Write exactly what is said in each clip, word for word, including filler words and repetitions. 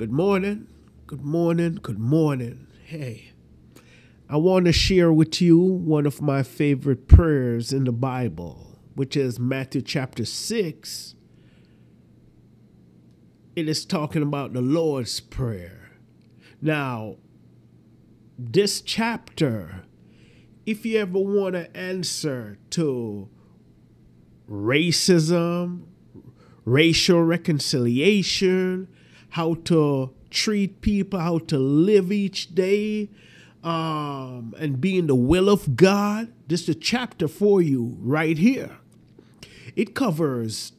Good morning, good morning, good morning. Hey, I want to share with you one of my favorite prayers in the Bible, which is Matthew chapter six. It is talking about the Lord's Prayer. Now, this chapter, if you ever want to answer to racism, racial reconciliation, how to treat people, how to live each day, um, and be in the will of God. This is a chapter for you right here. It covers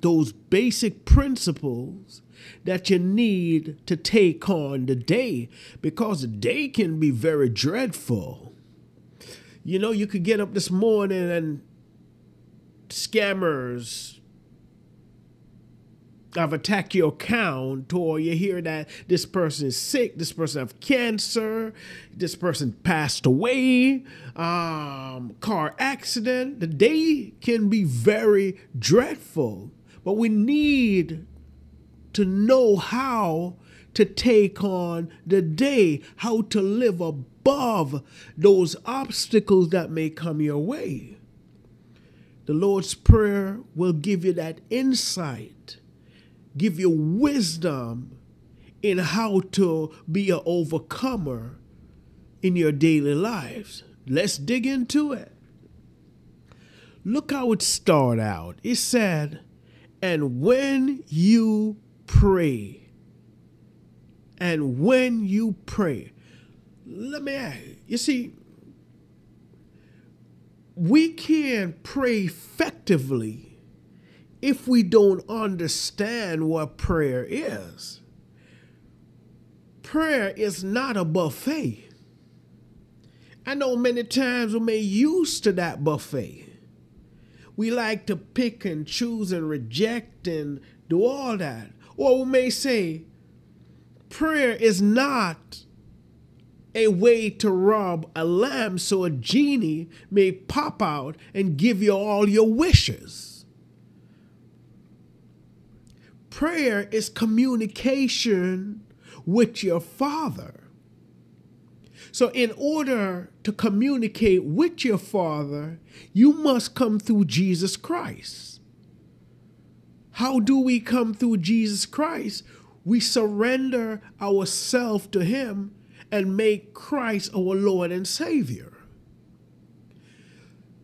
those basic principles that you need to take on the day, because the day can be very dreadful. You know, you could get up this morning and scammers have attacked your account, or you hear that this person is sick, this person have cancer, this person passed away, um, car accident. The day can be very dreadful, but we need to know how to take on the day, how to live above those obstacles that may come your way. The Lord's Prayer will give you that insight, give you wisdom in how to be an overcomer in your daily lives. Let's dig into it. Look how it started out. It said, and when you pray, and when you pray, let me ask you, you see, we can't pray effectively if we don't understand what prayer is. Prayer is not a buffet. I know many times we may used to that buffet. We like to pick and choose and reject and do all that. Or we may say, prayer is not a way to rob a lamp so a genie may pop out and give you all your wishes. Prayer is communication with your Father. So in order to communicate with your Father, you must come through Jesus Christ. How do we come through Jesus Christ? We surrender ourselves to Him and make Christ our Lord and Savior.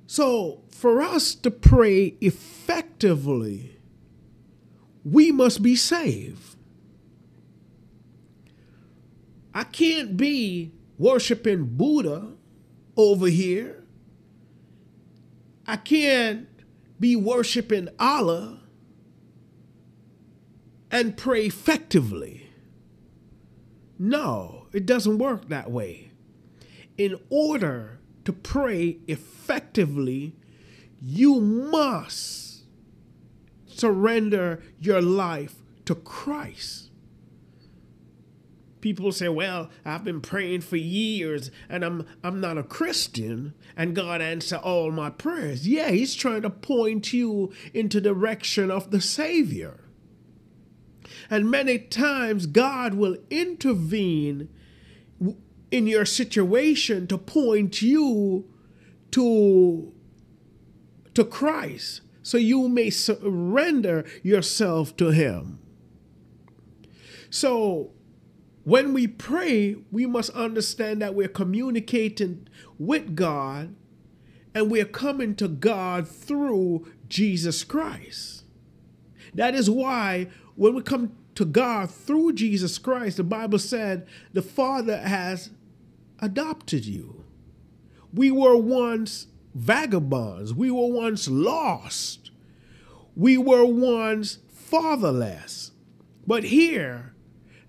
So for us to pray effectively, we must be saved. I can't be worshiping Buddha over here. I can't be worshiping Allah and pray effectively. No, it doesn't work that way. In order to pray effectively, you must surrender your life to Christ. People say, well, I've been praying for years and I'm, I'm not a Christian and God answered all my prayers. Yeah, He's trying to point you into the direction of the Savior. And many times God will intervene in your situation to point you to, to Christ, so you may surrender yourself to Him. So when we pray, we must understand that we're communicating with God and we're coming to God through Jesus Christ. That is why when we come to God through Jesus Christ, the Bible said the Father has adopted you. We were once vagabonds. We were once lost. We were once fatherless. But here,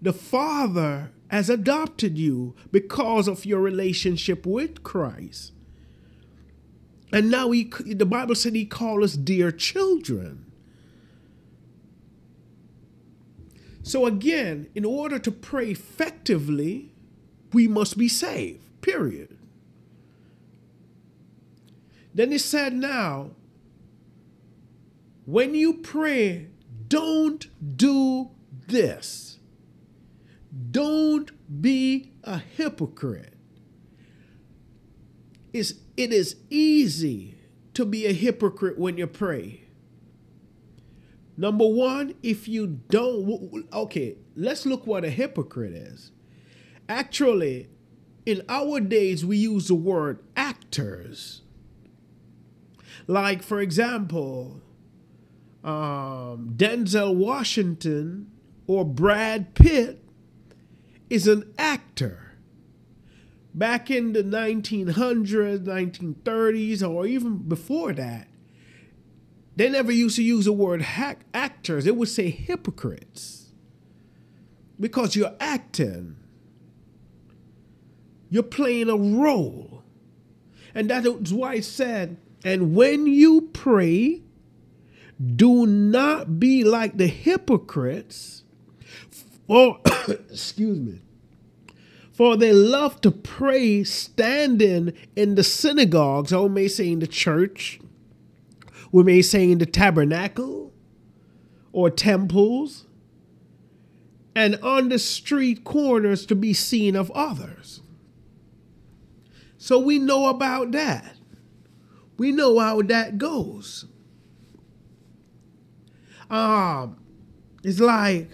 the Father has adopted you because of your relationship with Christ. And now he, the Bible said He called us dear children. So again, in order to pray effectively, we must be saved, period. Then He said, now, when you pray, don't do this. Don't be a hypocrite. It's, it is easy to be a hypocrite when you pray. Number one, if you don't, okay, let's look what a hypocrite is. Actually, in our days, we use the word actors. Like, for example, um, Denzel Washington or Brad Pitt is an actor. Back in the nineteen hundreds, nineteen thirties, or even before that, they never used to use the word hack actors. They would say hypocrites because you're acting. You're playing a role. And that is why it said, and when you pray, do not be like the hypocrites. For, excuse me. For they love to pray standing in the synagogues, or may say in the church. We may say in the tabernacle or temples, and on the street corners to be seen of others. So we know about that. We know how that goes. Um, it's like,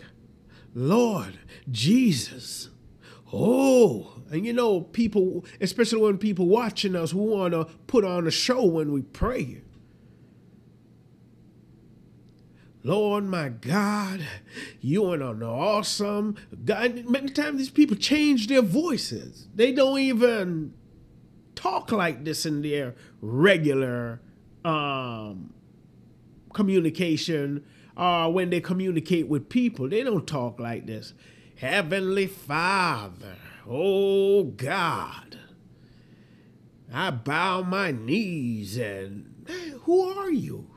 Lord Jesus, oh, and you know, people, especially when people watching us, we want to put on a show when we pray. Lord, my God, you are an awesome God. Many times these people change their voices. They don't even talk like this in their regular um, communication or when they communicate with people. They don't talk like this. Heavenly Father, oh God, I bow my knees and man, who are you?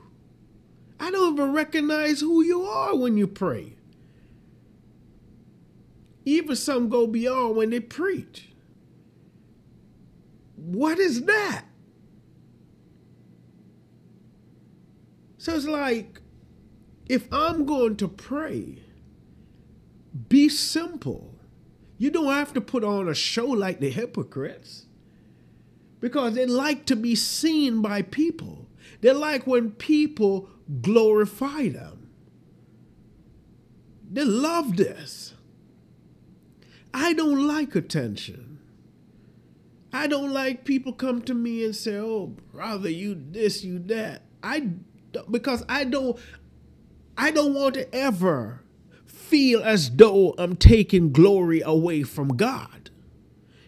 I don't even recognize who you are when you pray. Even some go beyond when they preach. What is that? So it's like, if I'm going to pray, be simple. You don't have to put on a show like the hypocrites, because they like to be seen by people. They like when people glorify them. They love this. I don't like attention. I don't like people come to me and say, oh, brother, you this, you that. I, because I don't, I don't want to ever feel as though I'm taking glory away from God.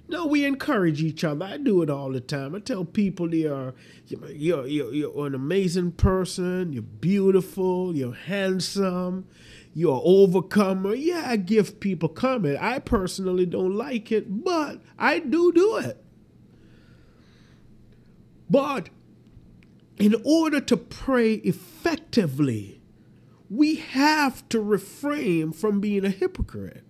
No, we encourage each other. I do it all the time. I tell people you're, you're, you're, you're an amazing person. You're beautiful. You're handsome. You're an overcomer. Yeah, I give people comment. I personally don't like it, but I do do it. But in order to pray effectively, we have to refrain from being a hypocrite.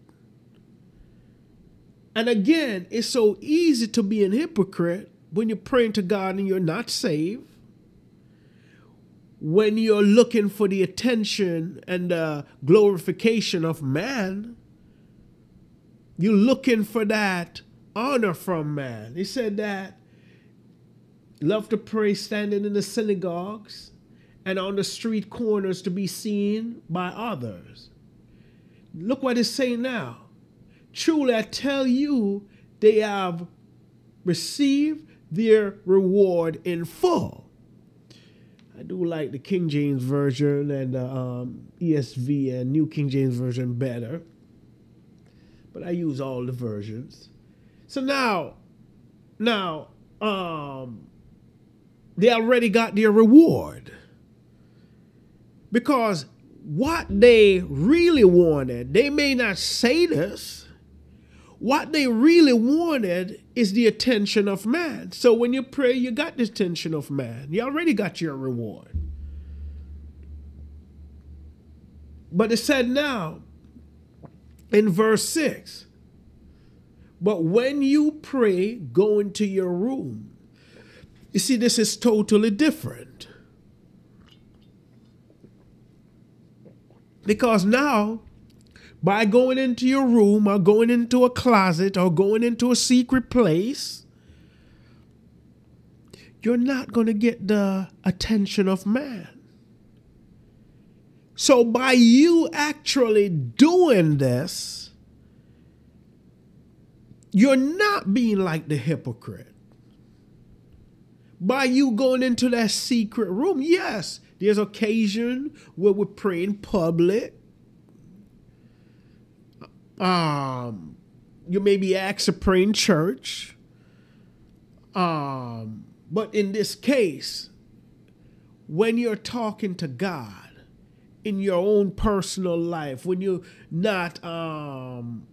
And again, it's so easy to be a hypocrite when you're praying to God and you're not saved, when you're looking for the attention and the glorification of man, you're looking for that honor from man. He said that, love to pray standing in the synagogues and on the street corners to be seen by others. Look what it's saying now. Truly, I tell you, they have received their reward in full. I do like the King James Version and the um, E S V and New King James Version better, but I use all the versions. So now, now um, they already got their reward, because what they really wanted, they may not say this, what they really wanted is the attention of man. So when you pray, you got the attention of man. You already got your reward. But it said now in verse six, but when you pray, go into your room. You see, this is totally different. Because now by going into your room or going into a closet or going into a secret place, you're not going to get the attention of man. So by you actually doing this, you're not being like the hypocrite. By you going into that secret room, yes, there's occasion where we pray in public. Um, you may be asked to pray in church. Um, but in this case, when you're talking to God in your own personal life, when you're not, um,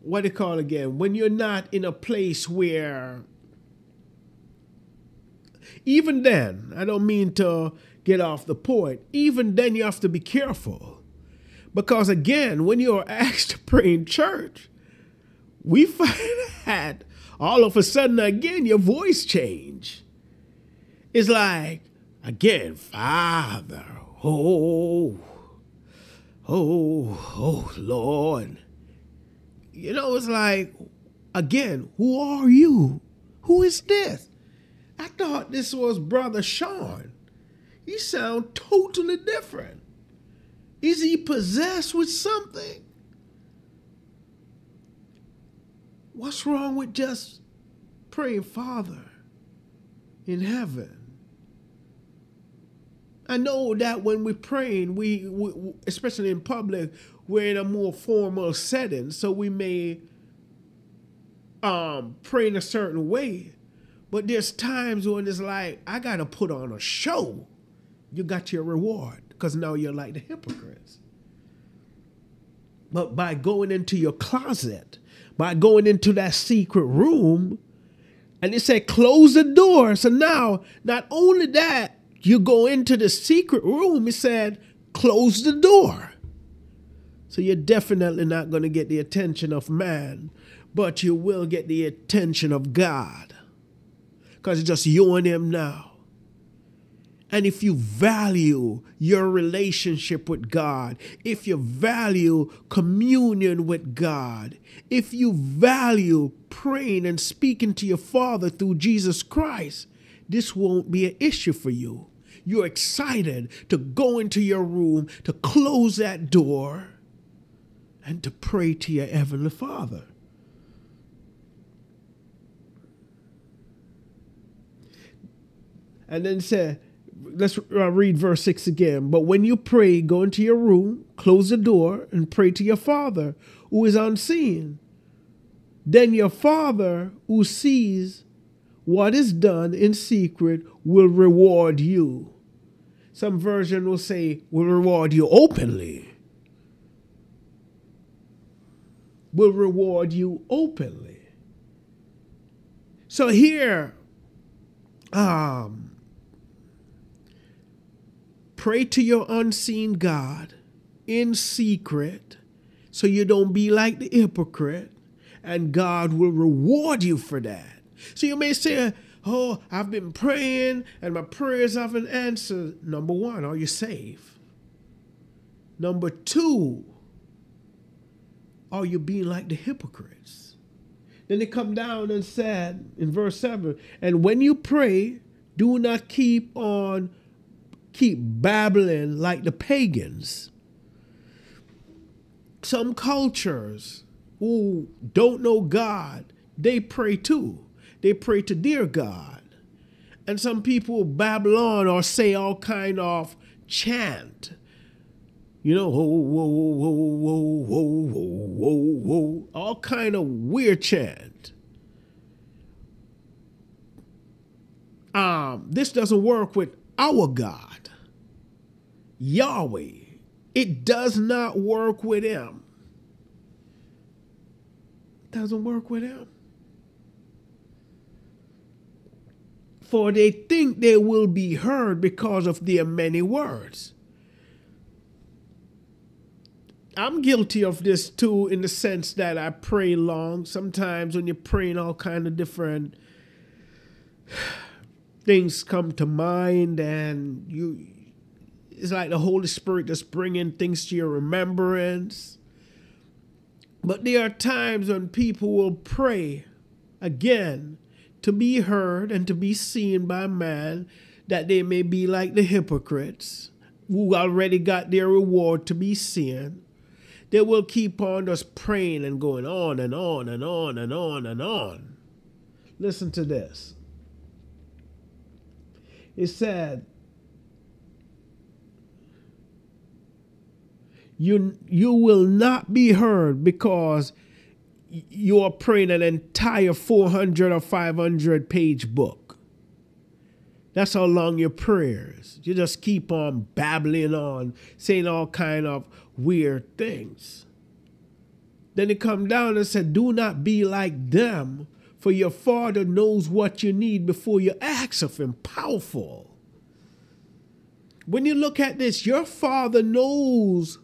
what do you call it again? When you're not in a place where, even then, I don't mean to get off the point, even then you have to be careful. Because again, when you are asked to pray in church, we find that all of a sudden, again, your voice change. It's like, again, Father, oh, oh, oh, Lord. You know, it's like, again, who are you? Who is this? I thought this was Brother Sean. You sound totally different. Is he possessed with something? What's wrong with just praying, Father in heaven? I know that when we're praying, we, we especially in public, we're in a more formal setting, so we may um, pray in a certain way. But there's times when it's like, I gotta put on a show. You got your reward. Because now you're like the hypocrites. But by going into your closet, by going into that secret room, and it said close the door. So now, not only that, you go into the secret room, it said close the door. So you're definitely not going to get the attention of man, but you will get the attention of God. Because it's just you and him now. And if you value your relationship with God, if you value communion with God, if you value praying and speaking to your Father through Jesus Christ, this won't be an issue for you. You're excited to go into your room, to close that door, and to pray to your Heavenly Father. And then say, let's read verse six again. But when you pray, go into your room, close the door, and pray to your Father who is unseen. Then your Father who sees what is done in secret will reward you. Some version will say, will reward you openly. Will reward you openly. So here, um, pray to your unseen God in secret so you don't be like the hypocrite, and God will reward you for that. So you may say, oh, I've been praying and my prayers haven't answered. Number one, are you saved? Number two, are you being like the hypocrites? Then they come down and said in verse seven, and when you pray, do not keep on keep babbling like the pagans. Some cultures who don't know God, they pray too. They pray to their God. And some people babble on or say all kind of chant. You know, whoa, whoa, whoa, whoa, whoa, whoa, whoa, whoa. All kind of weird chant. Um, this doesn't work with our God. Yahweh, it does not work with him. It doesn't work with him. For they think they will be heard because of their many words. I'm guilty of this too, in the sense that I pray long. Sometimes when you're praying, all kind of different things come to mind, and you it's like the Holy Spirit that's bringing things to your remembrance. But there are times when people will pray again to be heard and to be seen by man, that they may be like the hypocrites who already got their reward to be seen. They will keep on just praying and going on and on and on and on and on. Listen to this. It said, you, you will not be heard because you are praying an entire four hundred or five hundred page book. That's how long your prayers. You just keep on babbling on, saying all kind of weird things. Then they come down and said, do not be like them, for your Father knows what you need before you ask of him. Powerful. When you look at this, your Father knows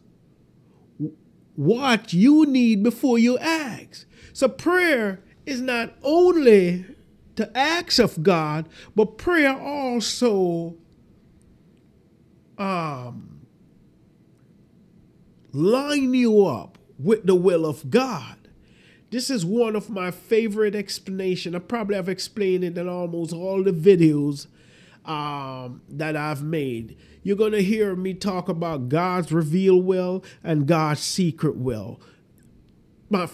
what you need before you ask. So prayer is not only to ask of God, but prayer also um, line you up with the will of God. This is one of my favorite explanations. I probably have explained it in almost all the videos um, that I've made. You're going to hear me talk about God's revealed will and God's secret will. My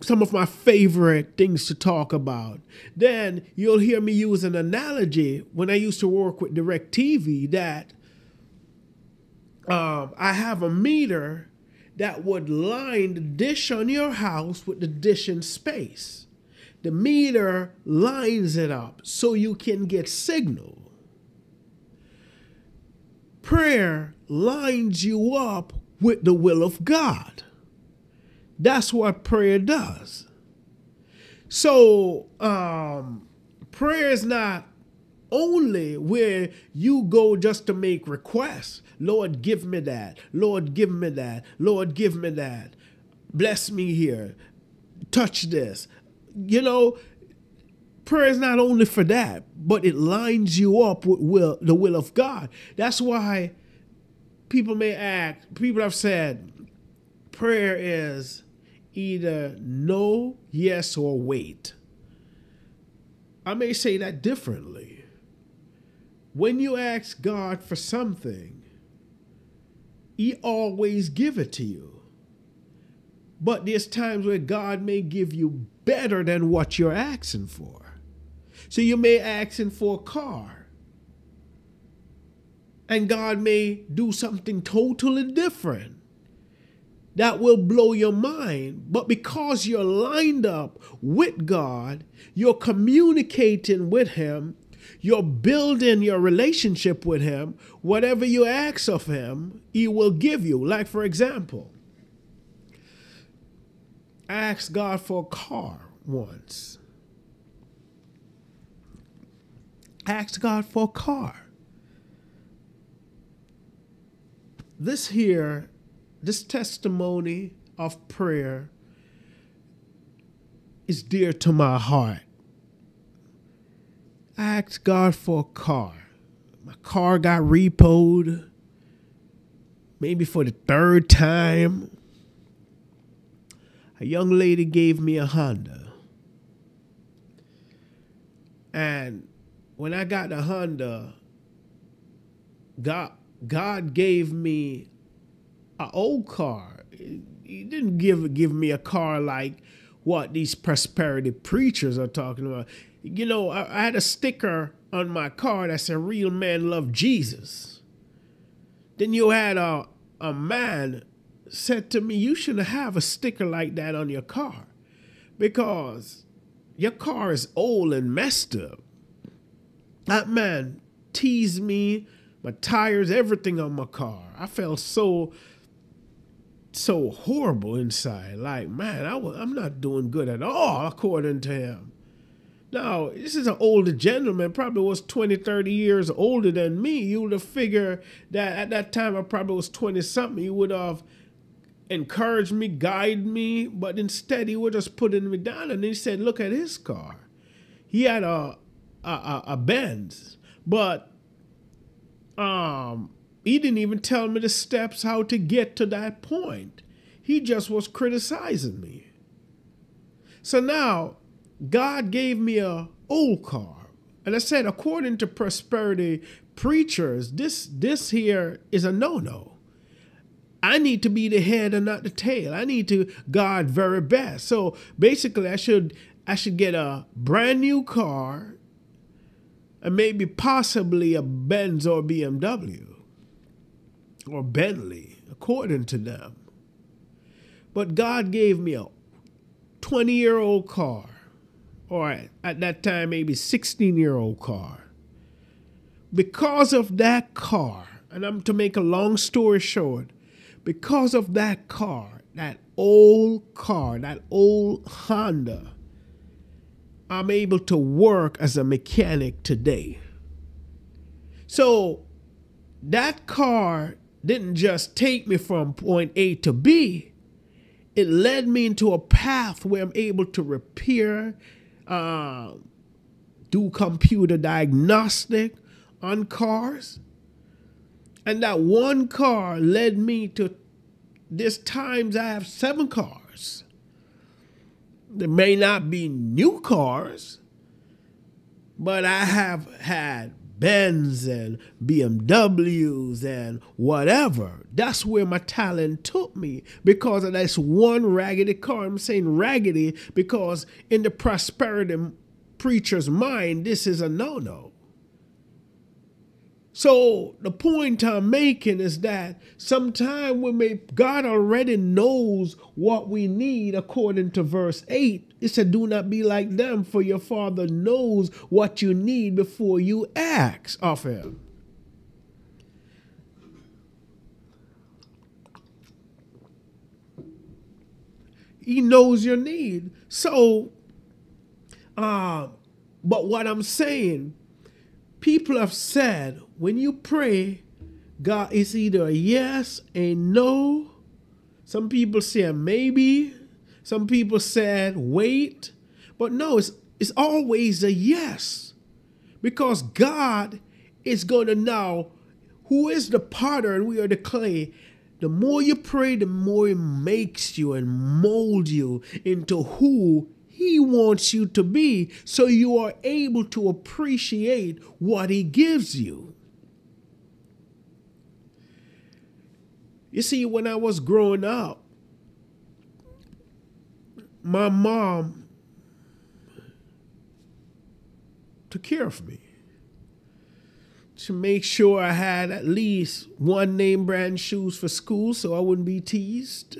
Some of my favorite things to talk about. Then you'll hear me use an analogy when I used to work with DirecTV, that um, I have a meter that would line the dish on your house with the dish in space. The meter lines it up so you can get signal. Prayer lines you up with the will of God. That's what prayer does. So um, prayer is not only where you go just to make requests. Lord, give me that. Lord, give me that. Lord, give me that. Bless me here. Touch this. You know, prayer is not only for that, but it lines you up with will, the will of God. That's why people may act, people have said, prayer is either no, yes, or wait. I may say that differently. When you ask God for something, he always gives it to you. But there's times where God may give you better than what you're asking for. So you may ask him for a car, and God may do something totally different that will blow your mind. But because you're lined up with God, you're communicating with him, you're building your relationship with him, whatever you ask of him, he will give you. Like, for example, I asked God for a car once. I asked God for a car. This here This testimony of prayer is dear to my heart. I asked God for a car. My car got repoed, maybe for the third time. A young lady gave me a Honda. And when I got the Honda, God, God gave me an old car. He didn't give give me a car like what these prosperity preachers are talking about. You know, I, I had a sticker on my car that said, "Real men love Jesus." Then you had a, a man said to me, you shouldn't have a sticker like that on your car because your car is old and messed up. That man teased me, my tires, everything on my car. I felt so... so horrible inside. Like, man, I was, I'm not doing good at all, according to him. Now, this is an older gentleman, probably was twenty, thirty years older than me. You would have figured that at that time, I probably was twenty-something. He would have encouraged me, guided me, but instead, he was just putting me down. And he said, look at his car. He had a, a, a, a Benz, but um, He didn't even tell me the steps how to get to that point. He just was criticizing me. So now God gave me a old car. And I said, according to prosperity preachers, this, this here is a no-no. I need to be the head and not the tail. I need to guard very best. So basically, I should I should get a brand new car and maybe possibly a Benz or B M W or Bentley, according to them. But God gave me a twenty-year-old car, or at that time, maybe sixteen-year-old car. Because of that car, and I'm to make a long story short, because of that car, that old car, that old Honda, I'm able to work as a mechanic today. So that car didn't just take me from point A to B. It led me into a path where I'm able to repair, uh, do computer diagnostic on cars. And that one car led me to this times I have seven cars. There may not be new cars, but I have had Benz and B M Ws and whatever. That's where my talent took me, because of this one raggedy car. I'm saying raggedy because in the prosperity preacher's mind, this is a no-no. So the point I'm making is that sometimes we may, God already knows what we need according to verse eight. It said, do not be like them, for your Father knows what you need before you ask of him. He knows your need. So, uh, but what I'm saying, people have said, when you pray, God is either a yes, a no. Some people say a maybe. Some people said wait. But no, it's, it's always a yes. Because God is going to know who is the potter and we are the clay. The more you pray, the more he makes you and molds you into who he wants you to be, so you are able to appreciate what he gives you. You see, when I was growing up, my mom took care of me to make sure I had at least one name brand shoes for school so I wouldn't be teased.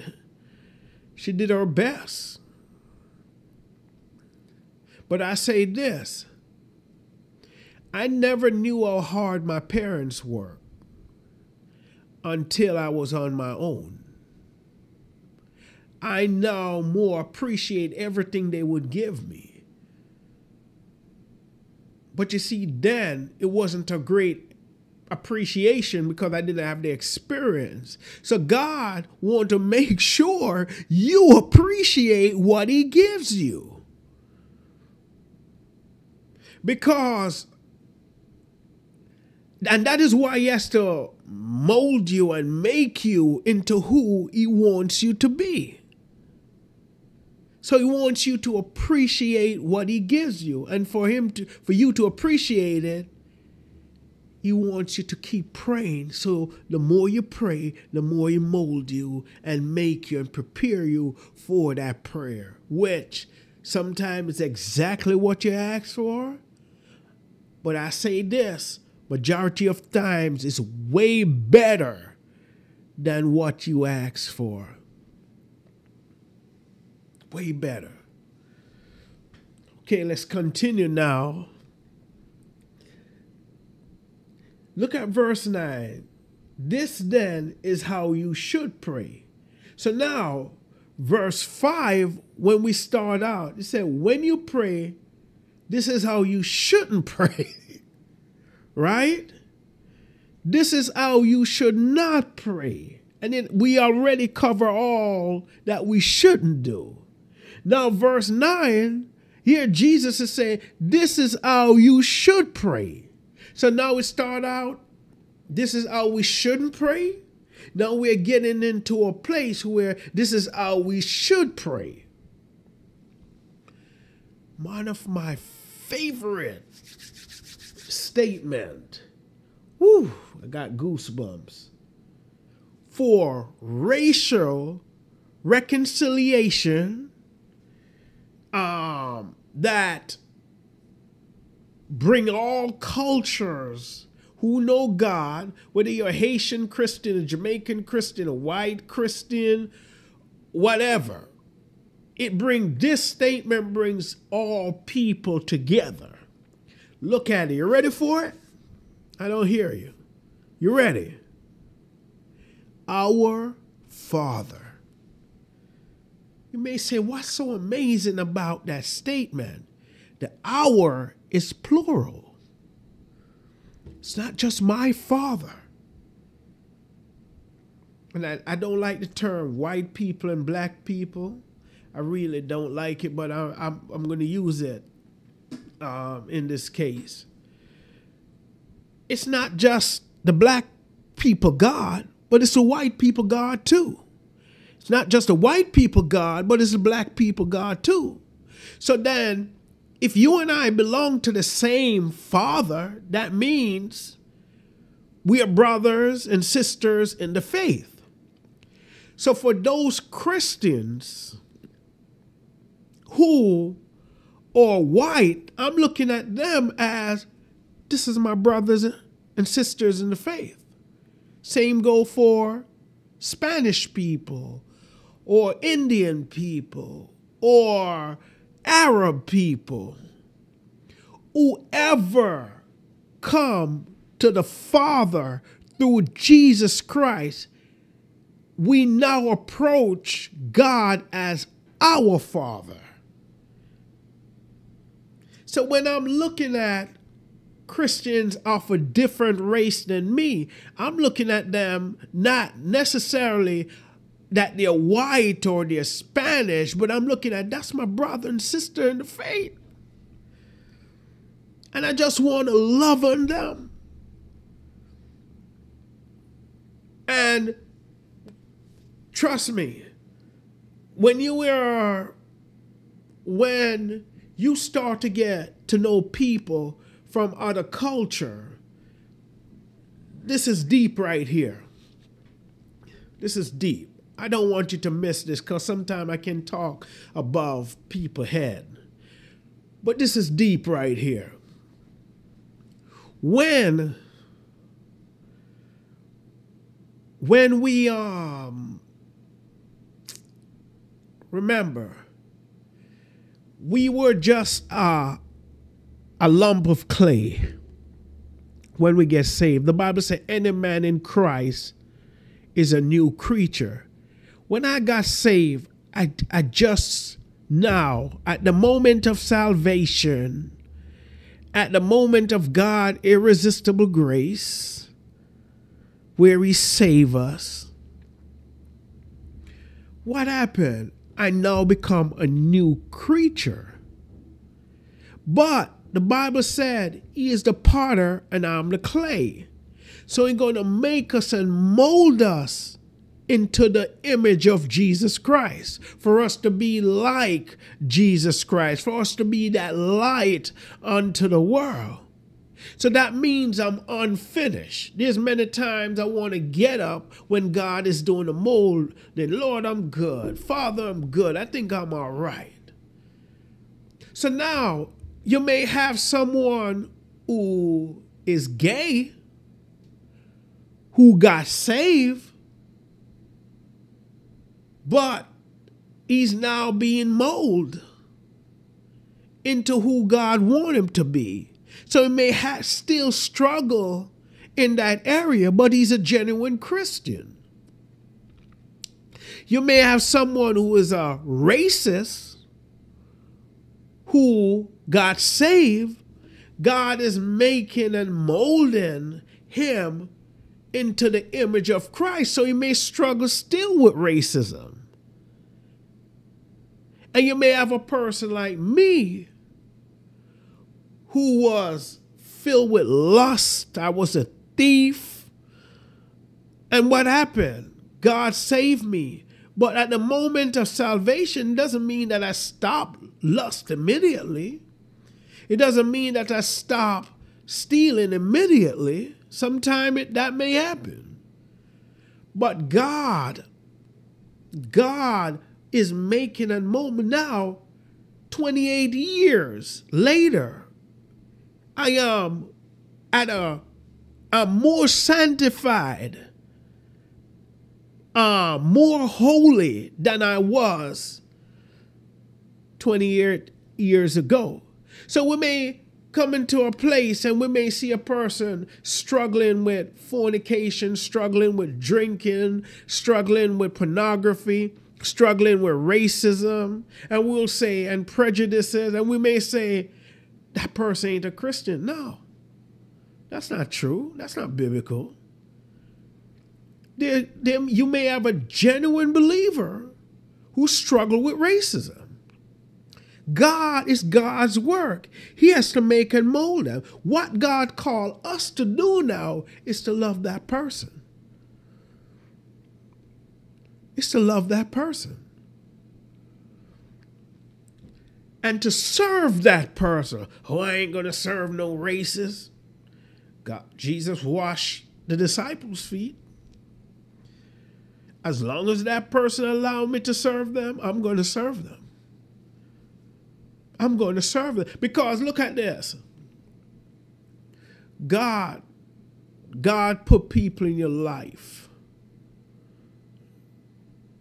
She did her best. But I say this, I never knew how hard my parents worked until I was on my own. I now more appreciate everything they would give me. But you see, then it wasn't a great appreciation because I didn't have the experience. So God wants to make sure you appreciate what he gives you. Because, and that is why he has to mold you and make you into who he wants you to be. So he wants you to appreciate what he gives you. And for him to, for you to appreciate it, he wants you to keep praying. So the more you pray, the more he molds you and make you and prepare you for that prayer, which sometimes it's exactly what you ask for. But I say this, majority of times it's way better than what you ask for. Way better. Okay, let's continue now. Look at verse nine. This then is how you should pray. So now, verse five, when we start out, it said, when you pray, this is how you shouldn't pray, right? This is how you should not pray. And then we already cover all that we shouldn't do. Now, verse nine, here Jesus is saying, this is how you should pray. So now we start out this is how we shouldn't pray. Now we're getting into a place where this is how we should pray. One of my favorite statement. Woo, I got goosebumps. For racial reconciliation um, that bring all cultures who know God, whether you're a Haitian Christian, a Jamaican Christian, a white Christian, whatever. It brings, this statement brings all people together. Look at it. You ready for it? I don't hear you. You ready? Our Father. You may say, what's so amazing about that statement? The our is plural. It's not just my Father. And I, I don't like the term white people and black people. I really don't like it, but I, I'm, I'm going to use it um, in this case. It's not just the black people God, but it's the white people God too. It's not just the white people God, but it's the black people God too. So then, if you and I belong to the same Father, that means we are brothers and sisters in the faith. So for those Christians who are white, I'm looking at them as, this is my brothers and sisters in the faith. Same go for Spanish people or Indian people or Arab people. Whoever come to the Father through Jesus Christ, we now approach God as our Father. So when I'm looking at Christians of a different race than me, I'm looking at them not necessarily that they're white or they're Spanish, but I'm looking at, that's my brother and sister in the faith. And I just want to love on them. And trust me, when you are, when you start to get to know people from other culture. This is deep right here. This is deep. I don't want you to miss this because sometimes I can talk above people's head. But this is deep right here. When, when we um, remember, we were just uh, a lump of clay when we get saved. The Bible said, any man in Christ is a new creature. When I got saved, I, I just now, at the moment of salvation, at the moment of God's irresistible grace, where he saved us, what happened? I now become a new creature. But the Bible said, he is the potter and I'm the clay. So he's going to make us and mold us into the image of Jesus Christ, for us to be like Jesus Christ, for us to be that light unto the world. So that means I'm unfinished. There's many times I want to get up when God is doing the mold. Then, Lord, I'm good. Father, I'm good. I think I'm all right. So now you may have someone who is gay, who got saved, but he's now being molded into who God wants him to be. So he may have still struggle in that area, but he's a genuine Christian. You may have someone who is a racist who got saved. God is making and molding him into the image of Christ, so he may struggle still with racism. And you may have a person like me who was filled with lust. I was a thief. And what happened? God saved me. But at the moment of salvation, doesn't mean that I stop lust immediately. It doesn't mean that I stop stealing immediately. Sometime it, that may happen. But God, God is making a moment now, twenty-eight years later, I am at a, a more sanctified, uh, more holy than I was twenty-eight years ago. So we may come into a place and we may see a person struggling with fornication, struggling with drinking, struggling with pornography, struggling with racism, and we'll say, and prejudices, and we may say, that person ain't a Christian. No, that's not true. That's not biblical. There, there, you may have a genuine believer who struggled with racism. God is God's work. He has to make and mold them. What God called us to do now is to love that person. It's to love that person. And to serve that person. Oh, I ain't going to serve no racist. God, Jesus washed the disciples' feet. As long as that person allowed me to serve them, I'm going to serve them. I'm going to serve them. Because look at this. God, God put people in your life.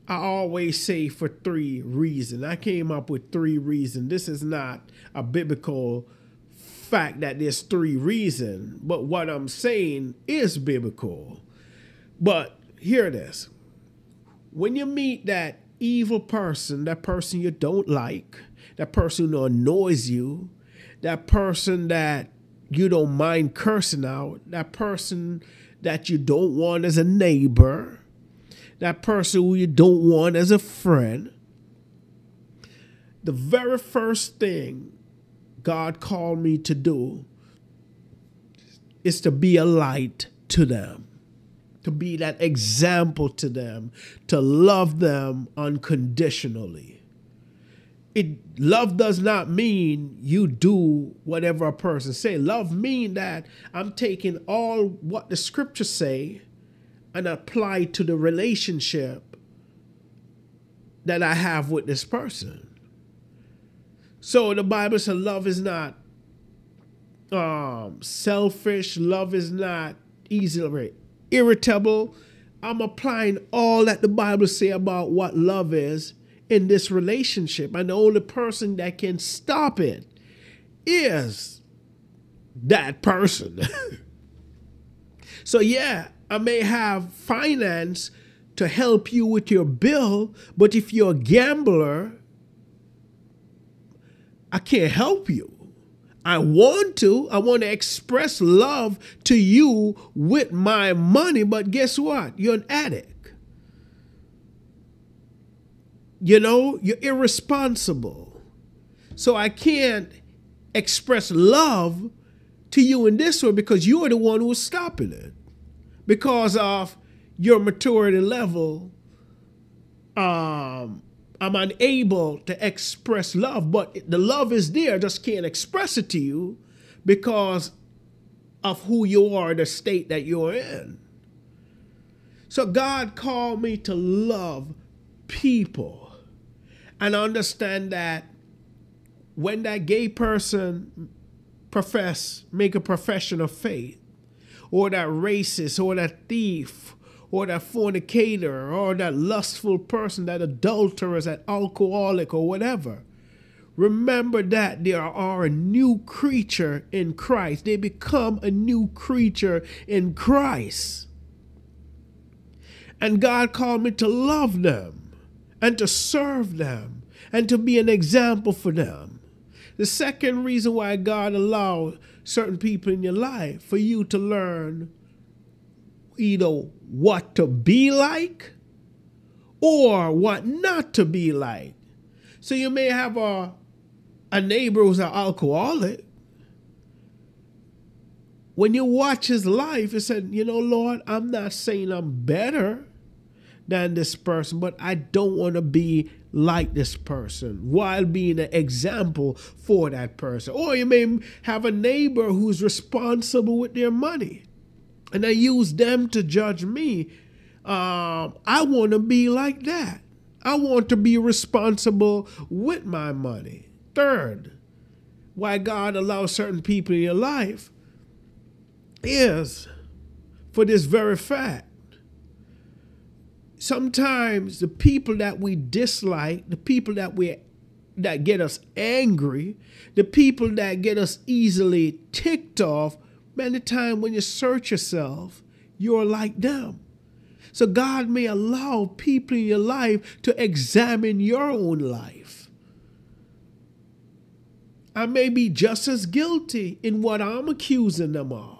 I always say for three reasons. I came up with three reasons. This is not a biblical fact that there's three reasons, but what I'm saying is biblical. But hear this. When you meet that evil person, that person you don't like, that person who annoys you, that person that you don't mind cursing out, that person that you don't want as a neighbor, that person who you don't want as a friend, the very first thing God called me to do is to be a light to them, to be that example to them, to love them unconditionally. It, love does not mean you do whatever a person say. Love mean that I'm taking all what the scriptures say and apply to the relationship that I have with this person. So the Bible says love is not um, selfish. Love is not easily irritable. I'm applying all that the Bible say about what love is in this relationship, and the only person that can stop it is that person. So yeah, I may have finance to help you with your bill, but if you're a gambler, I can't help you. I want to, I want to express love to you with my money, but guess what? You're an addict. You know, you're irresponsible. So I can't express love to you in this way because you're the one who's stopping it because of your maturity level. Um, I'm unable to express love, but the love is there. I just can't express it to you because of who you are, the state that you're in. So God called me to love people. And understand that when that gay person profess, make a profession of faith, or that racist, or that thief, or that fornicator, or that lustful person, that adulterer, that alcoholic, or whatever, remember that they are a new creature in Christ. They become a new creature in Christ. And God called me to love them, and to serve them, and to be an example for them. The second reason why God allowed certain people in your life for you to learn either what to be like or what not to be like. So you may have a, a neighbor who's an alcoholic, when you watch his life, he said, you know, Lord, I'm not saying I'm better than this person, but I don't want to be like this person while being an example for that person. Or you may have a neighbor who's responsible with their money, and they use them to judge me. Um, I want to be like that. I want to be responsible with my money. Third, why God allows certain people in your life is for this very fact. Sometimes the people that we dislike, the people that we that get us angry, the people that get us easily ticked off, many times when you search yourself, you're like them. So God may allow people in your life to examine your own life. I may be just as guilty in what I'm accusing them of.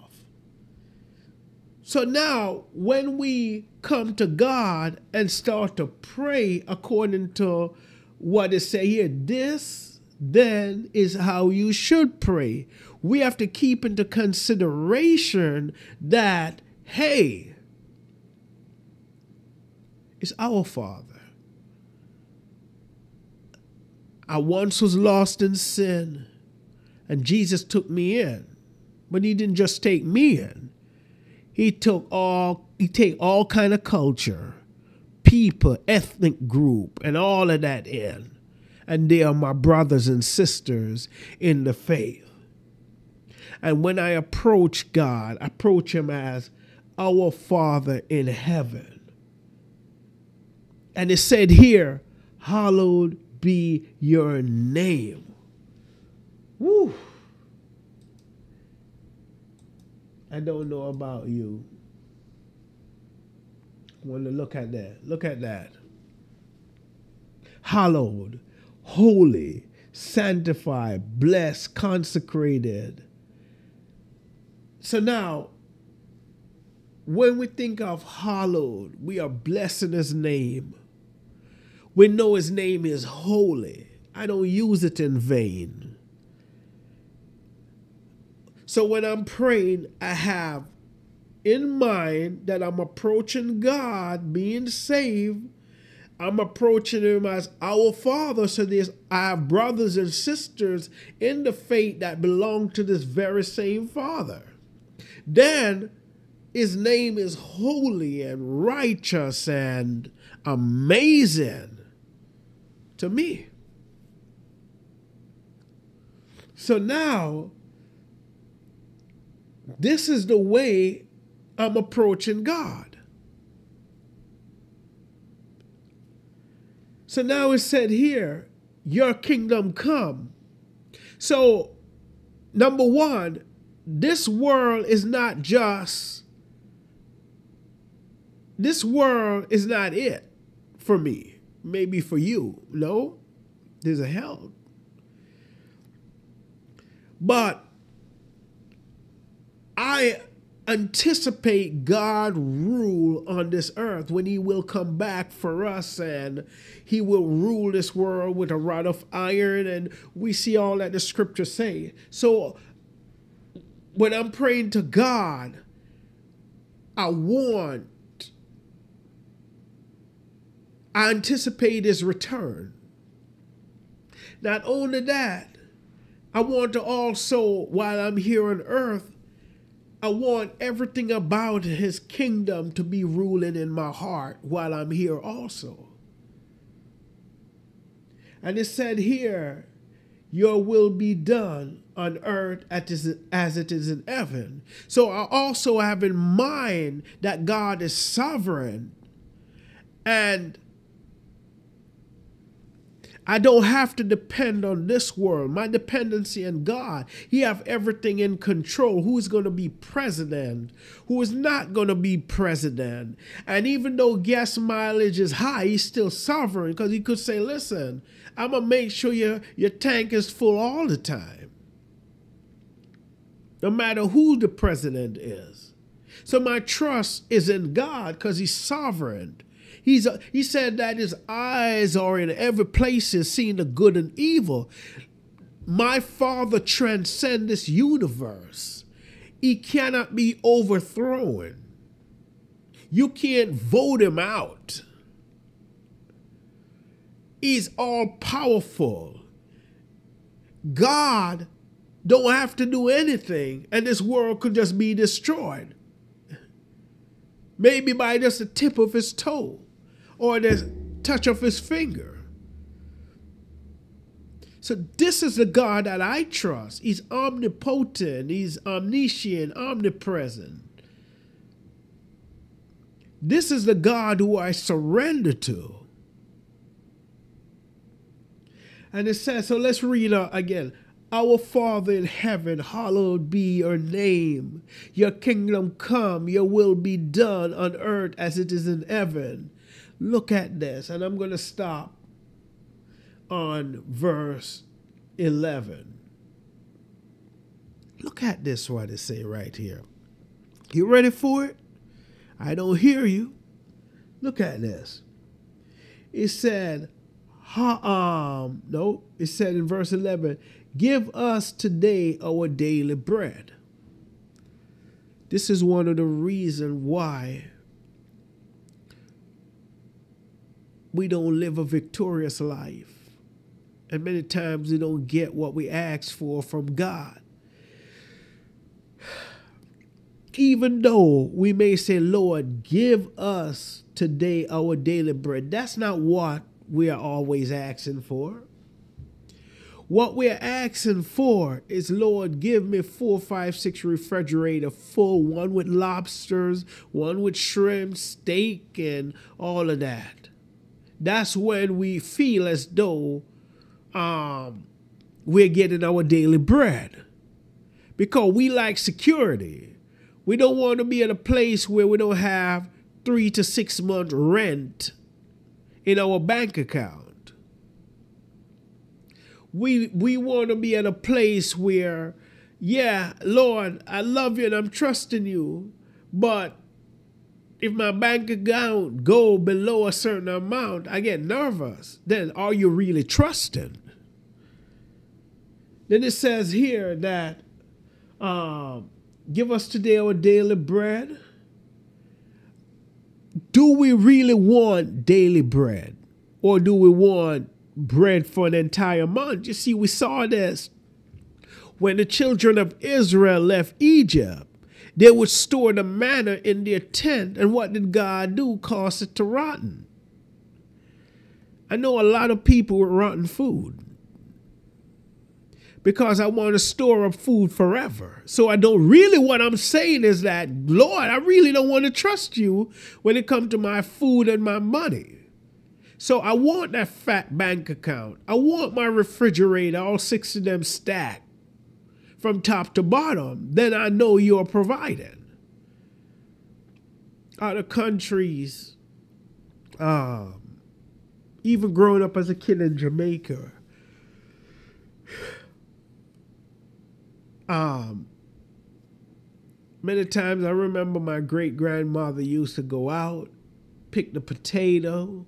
So now when we come to God and start to pray according to what it says here, this then is how you should pray. We have to keep into consideration that, hey, it's our Father. I once was lost in sin, and Jesus took me in, but he didn't just take me in. He took all, he take all kind of culture, people, ethnic group, and all of that in. And they are my brothers and sisters in the faith. And when I approach God, I approach him as our Father in heaven. And it said here, hallowed be your name. Woo! I don't know about you. I want to look at that. Look at that. Hallowed, holy, sanctified, blessed, consecrated. So now, when we think of hallowed, we are blessing his name. We know his name is holy. I don't use it in vain. So when I'm praying, I have in mind that I'm approaching God, being saved. I'm approaching him as our Father. So there's, I have brothers and sisters in the faith that belong to this very same Father. Then his name is holy and righteous and amazing to me. So now, this is the way I'm approaching God. So now it said here, your kingdom come. So number one, this world is not just, this world is not it for me, maybe for you. No, there's a hell. But I anticipate God rule on this earth when he will come back for us, and he will rule this world with a rod of iron, and we see all that the scripture say. So when I'm praying to God, I want, I anticipate his return. Not only that, I want to also, while I'm here on earth, I want everything about his kingdom to be ruling in my heart while I'm here also. And it said here, your will be done on earth as it is in heaven. So I also have in mind that God is sovereign, and I don't have to depend on this world. My dependency on God. He have everything in control. Who is going to be president? Who is not going to be president? And even though gas mileage is high, he's still sovereign, because he could say, listen, I'm going to make sure your, your tank is full all the time, no matter who the president is. So my trust is in God, because he's sovereign. He's a, he said that his eyes are in every place, is seeing the good and evil. My Father transcends this universe. He cannot be overthrown. You can't vote him out. He's all powerful. God don't have to do anything, and this world could just be destroyed. Maybe by just the tip of his toe or the touch of his finger. So this is the God that I trust. He's omnipotent. He's omniscient, omnipresent. This is the God who I surrender to. And it says, so let's read uh, again. Our Father in heaven, hallowed be your name. Your kingdom come, your will be done on earth as it is in heaven. Look at this. And I'm going to stop on verse eleven. Look at this, what it say right here. You ready for it? I don't hear you. Look at this. It said, Ha, um, no, it said in verse eleven, give us today our daily bread. This is one of the reasons why we don't live a victorious life. And many times we don't get what we ask for from God. Even though we may say, Lord, give us today our daily bread. That's not what we are always asking for. What we're asking for is, Lord, give me four, five, six refrigerator full, one with lobsters, one with shrimp, steak, and all of that. That's when we feel as though um, we're getting our daily bread, because we like security. We don't want to be at a place where we don't have three to six month rent in our bank account. We, we want to be at a place where, yeah, Lord, I love you and I'm trusting you, but if my bank account go below a certain amount, I get nervous. Then are you really trusting? Then it says here that um, give us today our daily bread. Do we really want daily bread, or do we want bread for an entire month? You see, we saw this when the children of Israel left Egypt. They would store the manna in their tent, and what did God do? Cause it to rotten. I know a lot of people with rotten food because I want to store up food forever. So I don't really, what I'm saying is that, Lord, I really don't want to trust you when it comes to my food and my money. So I want that fat bank account. I want my refrigerator, all six of them stacked from top to bottom. Then I know you're provided. Other countries, um, even growing up as a kid in Jamaica, Um, many times I remember my great-grandmother used to go out, pick the potato,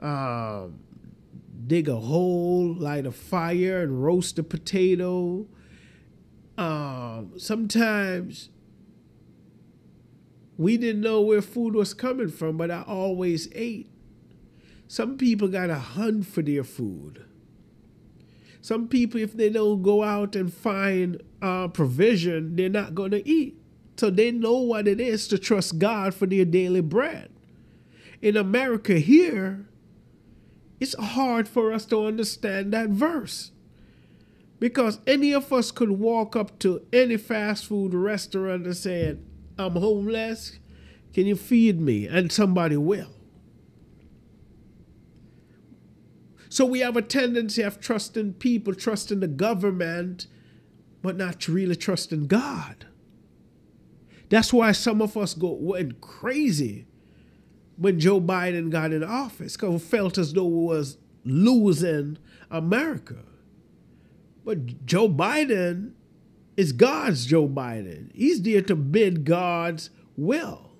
um, dig a hole, light a fire, and roast the potato. Um, sometimes we didn't know where food was coming from, but I always ate. Some people gotta hunt for their food. Some people, if they don't go out and find uh, provision, they're not going to eat. So they know what it is to trust God for their daily bread. In America here, it's hard for us to understand that verse, because any of us could walk up to any fast food restaurant and say, I'm homeless, can you feed me? And somebody will. So we have a tendency of trusting people, trusting the government, but not really trusting God. That's why some of us go, went crazy when Joe Biden got in office, because we felt as though we was losing America. But Joe Biden is God's Joe Biden. He's there to bid God's will.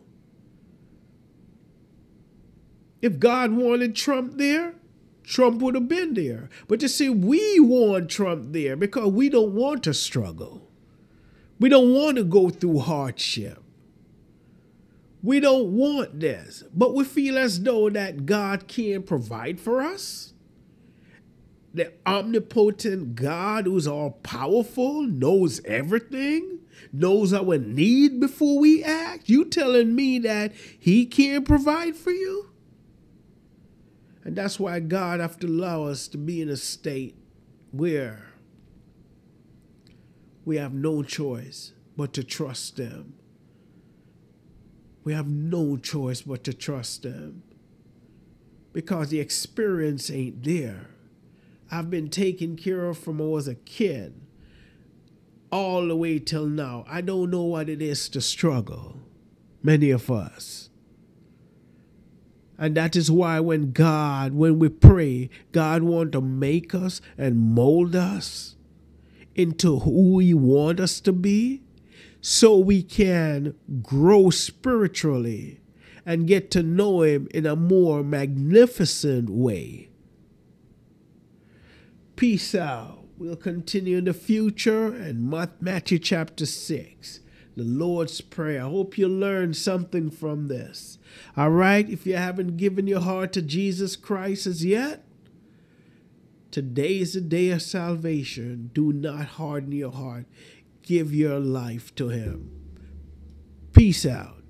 If God wanted Trump there, Trump would have been there. But you see, we want Trump there because we don't want to struggle. We don't want to go through hardship. We don't want this, but we feel as though that God can provide for us. The omnipotent God who's all-powerful, knows everything, knows our need before we act. You telling me that he can't provide for you? And that's why God has to allow us to be in a state where we have no choice but to trust them. We have no choice but to trust them because the experience ain't there. I've been taken care of from when I was a kid all the way till now. I don't know what it is to struggle, many of us. And that is why when God, when we pray, God wants to make us and mold us into who he wants us to be, so we can grow spiritually and get to know him in a more magnificent way. Peace out. We'll continue in the future and Matthew chapter six, the Lord's Prayer. I hope you learned something from this. All right, if you haven't given your heart to Jesus Christ as yet, today is the day of salvation. Do not harden your heart. Give your life to him. Peace out.